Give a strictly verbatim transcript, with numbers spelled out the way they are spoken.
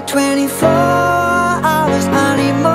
for twenty-four hours anymore.